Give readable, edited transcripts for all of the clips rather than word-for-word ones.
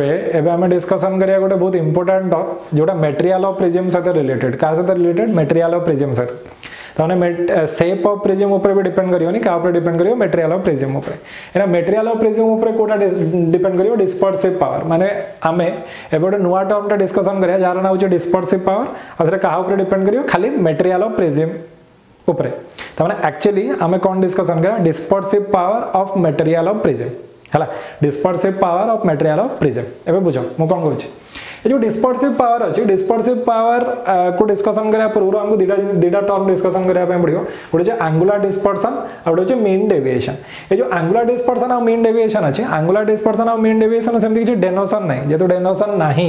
एवं डिस्कसन करिया गोटे बहुत इंपोर्टेंट जोटा मटेरियल ऑफ प्रिज्म साथ रिलेटेड का साथ रिलेटेड मटेरियल ऑफ प्रिज्म साथ ताने शेप ऑफ प्रिज्म ऊपर भी डिपेंड करियो नि का ऊपर डिपेंड करियो मटेरियल ऑफ प्रिज्म ऊपर एना मटेरियल ऑफ प्रिज्म ऊपर कोटा डिपेंड करियो डिस्पर्सिव पावर माने हमें एबोड नुवा टर्म टा डिस्कशन करिया जार ना होचे डिस्पर्सिव पावर अथरे का ऊपर डिपेंड करियो खाली मटेरियल ऑफ प्रिज्म ऊपर ताने एक्चुअली हमें कोन डिस्कशन करा dispersive power of material of prism हला dispersive power of material of prism एबे बुझो मु कोन कहू छी ए जो डिस्पर्सिव पावर अछि डिस्पर्सिव पावर को डिस्कशन करै पूर्व हमहु दीडा टर्म डिस्कशन करै पय पड़ियो ओडे जे एंगुलर डिस्पर्सन और ओडे जे मीन डेविएशन ए जो एंगुलर डिस्पर्सन और मीन डेविएशन अछि एंगुलर डिस्पर्सन और मीन डेविएशन सेमथि जे डेनोशन नै जे तो डेनोशन नाही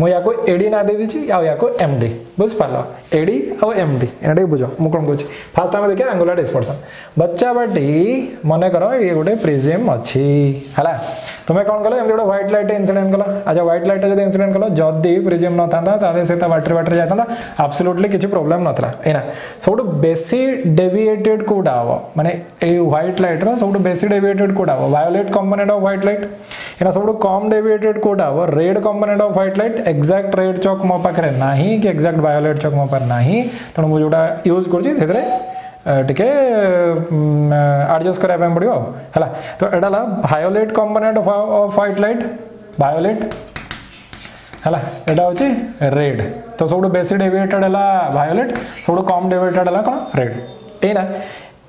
मु याको एडी ना दे दिछि आ याको एमडी बुझ पालो एडी और एमडी एनाडे बुझो मु कोन कहू छी फर्स्ट हम देखिया एंगुलर डिस्पर्सन बच्चा बाटी माने करो ये गोटे प्रिज्म अछि हला तुमे कोन कहलो एमडे व्हाइट लाइट इंसिडेंट कहलो अच्छा व्हाइट लाइट जदि इंसिडेंट जदि प्रिज्म न थांता ताले से ता वाटर वाटर जातांता एब्सोल्युटली किछि प्रॉब्लम नथला एना सबटु बेसी डेविएटेड कोडा हो माने ए व्हाइट लाइट रो सबटु बेसी डेविएटेड कोडा हो violet component of white light एना सबटु कम डेविएटेड कोडा हो red component of white light exact red चॉक मो पाखरे नाही कि एग्जैक्ट वायोलेट चॉक मो पर नाही तण मो जोडा यूज करछि सेतरे टिके एडजस्ट करा पय पडियो हला तो एडाला violet component of white light violet हला एटा होची रेड तो सबडो बेसी डेविएटेड हला वायोलेट सबडो कम डेविएटेड हला कोन रेड एना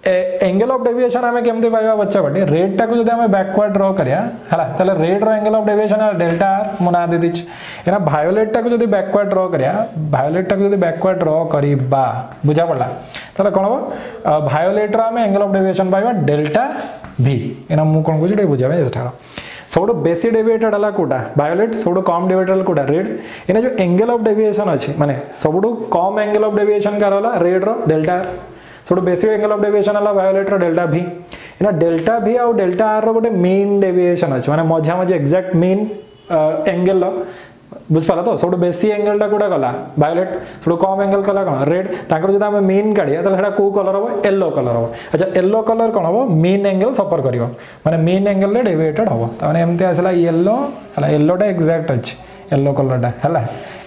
एंगल ऑफ डेविएशन हमें केमते पाइबा बच्चा बटे रेड टाको जदि हमें बैकवर्ड ड्रा करिया हला तले रेड रो angle of deviation delta R मना दे दिछ एना वायोलेट टाको जदि बैकवर्ड ड्रा करिया वायोलेट टाको जदि बैकवर्ड ड्रा करिबा बुझा पड़ला तले कोन हो वायोलेट रो हमें एंगल ऑफ डेविएशन पाइबा डेल्टा भी एना मु कोन को जे बुझाबे जेठा सबडो बेसी डेविएटेड हला कोडा वायोलेट सबडो कम डेविएटेड कोडा रेड एना जो एंगल ऑफ डेविएशन अछि माने सबडो कम एंगल ऑफ डेविएशन कर होला रेड रो डेल्टा आर सबडो बेसी एंगल ऑफ डेविएशन हला वायोलेट रो डेल्टा भी एना डेल्टा भी आ डेल्टा आर रो गोटे मीन डेविएशन अछि माने मझा मझे एग्जैक्ट मीन एंगल बुझ पाला तो सबडो बेसी एंगल टा कोडा गला वायोलेट सबडो कम एंगल कला कोन रेड ताकर जदा हम मीन काडिया त हेडा को कलर हो येलो कलर हो अच्छा येलो कलर कोन हो मीन एंगल सफर करियो माने मीन एंगल ले डेविएटेड हो त माने एमते आसला येलो हला येलो टा एग्जैक्ट अछि येलो कलर टा हला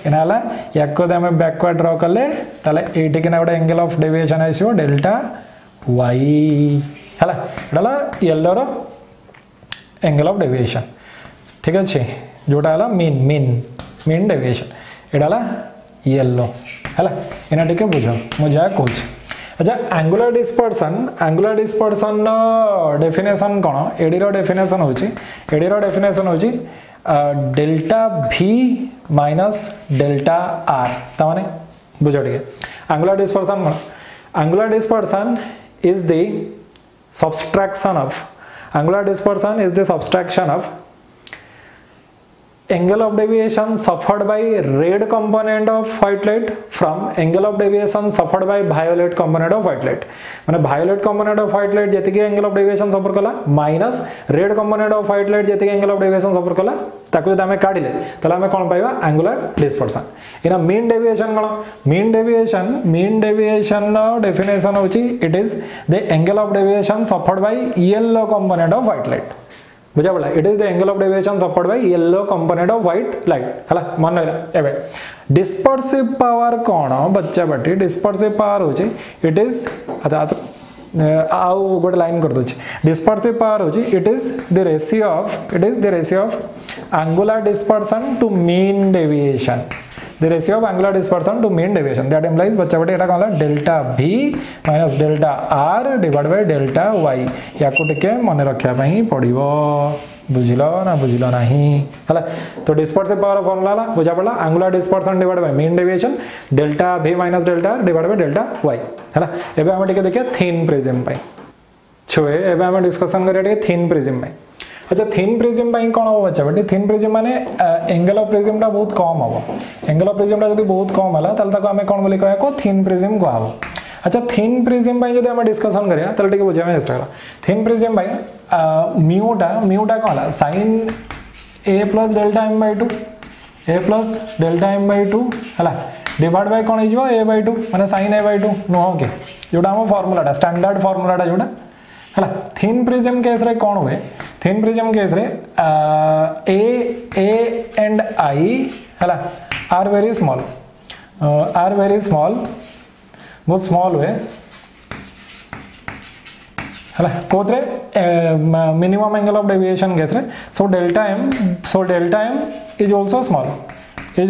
एना हला याको हम बैकवर्ड ड्रा करले तले एटी केना गोटे एंगल ऑफ डेविएशन आइसो डेल्टा y हला एडाला येलो रो एंगल ऑफ डेविएशन ठीक अछि जोटा हला मीन मीन मीन डेविएशन एडाला येलो हला एना ठीक बुझो मु जा कोच अच्छा एंगुलर डिस्पर्सन नो डेफिनेशन कोन एडी रो डेफिनेशन होची delta v minus delta r त माने बुझो ठीक angular dispersion is the subtraction of angular dispersion is the subtraction of angle of deviation suffered by red component of white light from angle of deviation suffered by violet component of white light माने violet component of white light जति के angle of deviation suffer कला minus red component of white light जति के angle of deviation suffer कला ताको जदि हमें काटिले तला हमें कोन पाइबा angular dispersion एना mean deviation कोन mean deviation नो definition होची it is the angle of deviation suffered by yellow component of white light बुझा पड़ला it is the angle of deviation support by yellow component of white light हला मन रहला एबे dispersive power कोन बच्चा बटी डिस्पर्सिव पावर होची इट इज अच्छा आ गोट लाइन कर दोची डिस्पर्सिव पावर होची it is the ratio of angular dispersion to mean deviation the ratio of angular dispersion to mean deviation that implies बच्चा बेटे एटा कहला delta v minus delta r divide by delta y याको टिके मन रखया पई पड़िबो बुझिलो ना ही हला तो dispersive power फार्मूला ला बुझा पड़ला angular dispersion divide by mean deviation delta v minus delta r divide by delta y हला एबे हम टिके देखिया थिन प्रिज्म पई छुए एबे हम डिस्कशन करिया टिके थिन प्रिज्म पई अच्छा थिन प्रिज्म पई कोन हो बच्चा बेटे थिन प्रिज्म माने एंगल ऑफ प्रिज्म टा बहुत कम हो एंगल ऑफ प्रिज्म टा जदी बहुत कम हला तल तक हमें कोन बोली कहया को थिन प्रिज्म को आबो अच्छा थिन प्रिज्म पई जदी हम डिस्कशन करिया तल टिके बुझामे चेष्टा करा थिन प्रिज्म पई म्यू टा कोन हला sin a + delta m / 2 a + delta m / 2 हला डिवाइड बाय कोन हिजबो a / 2 माने sin a / 2 नो ओके जोटा हम फार्मूला टा स्टैंडर्ड फार्मूला टा जोटा हला थिन प्रिज्म केस रे कोन होए थिन प्रिज्म केस रे ए ए I है आर वेरी स्मॉल बहुत स्मॉल हुए होद्रे मिनिमम एंगल ऑफ डेविएशन गेस so delta M is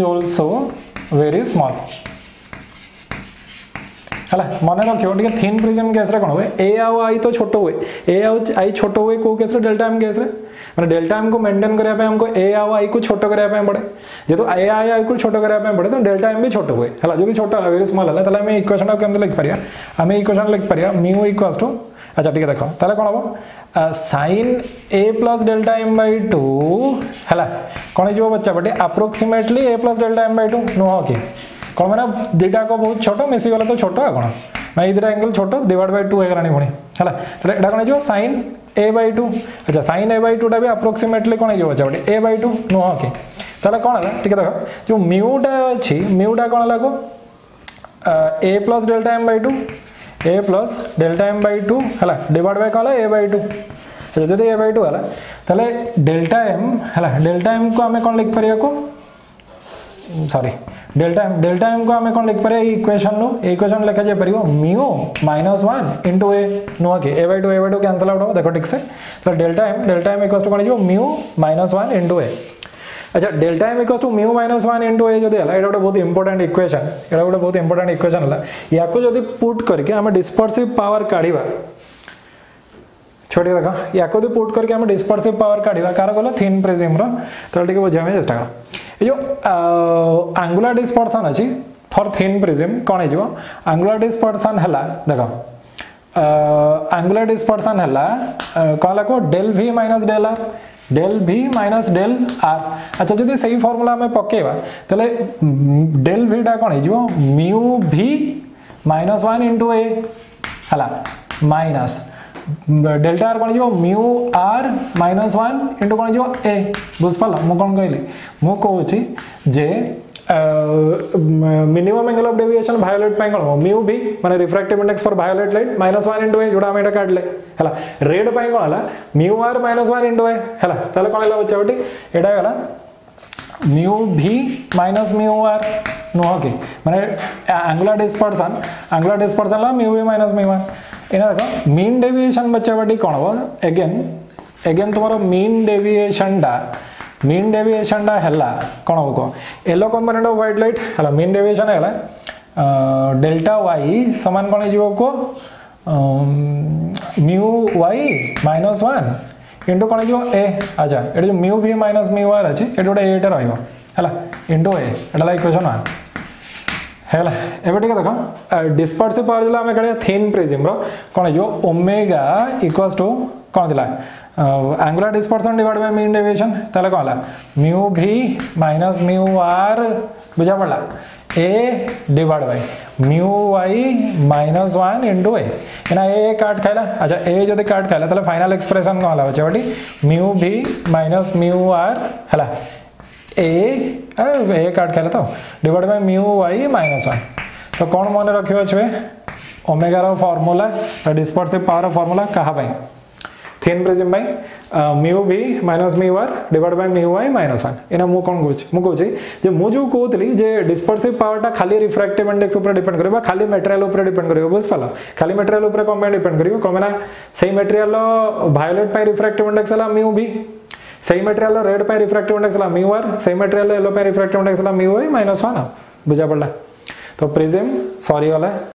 also very small है मन रखिए थीन प्रिजम गैस रे कौन हुए ए आउ आई तो छोटो हुए ए आउ आई छोटो हुए को गैस रे डेल्टा एम गैस रे मैंने डेल्टा एम को मेंटेन करया पे हमको ए आउ आई को छोटो करया पे पड़े जे तो ए आई आई को छोटो करया पे पड़े तो डेल्टा एम भी छोटो हुए हला जदी छोटो है वेरी स्मॉल हला तले हम इक्वेशन को हम लिख परिया हम इक्वेशन लिख परिया म्यू इक्वल्स टू अच्छा ठीक है देखो तले कौन हो sin a + डेल्टा m / 2 हला कोन जो बच्चा बटे अप्रोक्सीमेटली a + डेल्टा m / 2 नो हो के कौन मैंने दुटा को बहुत छोट मिसीगला तो छोट आ कौन मैं ये एंगल छोट डिवाइड बाय टू होगा पुणी है कौन हो sin a बाय टू अच्छा sin a बाय टूटा भी अप्रोक्सीमेटली कौन हो बच्चा बटे a बाय टू नुह कि तेल कौन है टी देख जो म्यूटा अच्छी म्यूटा कौन है a plus delta M by two a plus delta M by two है डिवाइड बाय कौन a बै टू अच्छा जब a बै टू है तेल डेल्टा एम को आम कौन लिख पार सॉरी डेल्टा एम को आम कौन लिख पारे इक्वेशन नु इक्वेशन लिखा जा पार mu minus one into A नुह कि A by two cancel out हो देखो ठीक से तो डेल्टा एम इक्वल टू कौन हो mu minus one into A अच्छा delta M equal to mu minus one into A जो है ये गोटे बहुत इंपोर्टाट इक्वेशन ये गोटे बहुत इंपोर्टाट इक्वेशन है या पुट करके आम डिस्पर्सिव पावर काढ़ा छोटे देख या पुट करके आम डिस्पर्सिव पावर काढ़ा कार कल थिन प्रिज्म तो बुझाई चेस्ट कर ये जो एंगुलर डिस्पर्सन अच्छी फॉर थिन प्रिज्म कौन हो एंगुलर डिस्पर्सन है देख एंगुलर डिस्पर्सन है कौन को del v minus del r अच्छा जब से फर्मूला आम पकेबा तेल डेल v टा कौन हो mu v minus one into A है माइनस डेल्टा आर कौन हो mu R minus one into कौन हो ए बुझपाल मुझे कौन कहली मुझे जे minimum angle of deviation violet कौन हम म्यू भी माने refractive index for violet light minus one into A जोड़ा आम काटले है रेड पर कौन है mu R minus one into A है तेल कौन है बच्चा बटी यहाँ म्यू भी माइनस म्यू आर नुह कि मैंने एंगुलर डिस्पर्सन है म्यू भी माइनस म्यू आर इना देखो मीन डेविएशन बच्चा बटी कौन हो एगेन एगेन तुम मीन डेविएशन है कौन हम कह yellow component of white light है मीन डेविएशन है डेल्टा वाई सामान कौन हो mu Y minus one into कौन हो ए अच्छा ये म्यू भी माइनस म्यू आर अच्छे ये गोटे एटे रहा इंटू ए इक्वेशन वन हेला एबे ठीक देख डिस्पर्सिव पावर जला हमें कहले थिन प्रिज्म रो कोन जो ओमेगा इक्वल्स टू कोन दिला angular dispersion divide by mean deviation तले कोला म्यू भी माइनस म्यू आर बुझा पड़ला A divide by mu Y minus one into A ना ए काट खाइला अच्छा ए जदि काट खाइला तले फाइनल एक्सप्रेशन कोन होला बच्चा बटी म्यू भी माइनस म्यू आर हेला ए काट खेला तो divide by mu Y minus one तो कौन मन रखिए छुए ओमेगार फर्मूला डिस्पर्सिव पावर फर्मूला क्या थिन प्रिज्म म्यू भी minus mu R divide by mu Y minus one एना मुझे कौन कह मुझे कहली डिस्पर्सिव पावरटा खाली रिफ्रैक्टिव इंडेक्स डिपेंड कर खाली मटेरियल उपर डिपेंड कर बुझपाल खाली मटेरियल उपर कौन पे डिपेंड कर कौन ना से मटेरियल वायोलेट रिफ्रैक्टिव इंडेक्स है म्यू भी सही मटेरियल रेड पे रिफ्रैक्टिव इंडेक्स ला म्यू आर सही मटेरियल येलो पे रिफ्रैक्टिव इंडेक्स ला म्यू वाई माइनस वन बुझा पड़ा तो प्रिज्म सॉरी वाला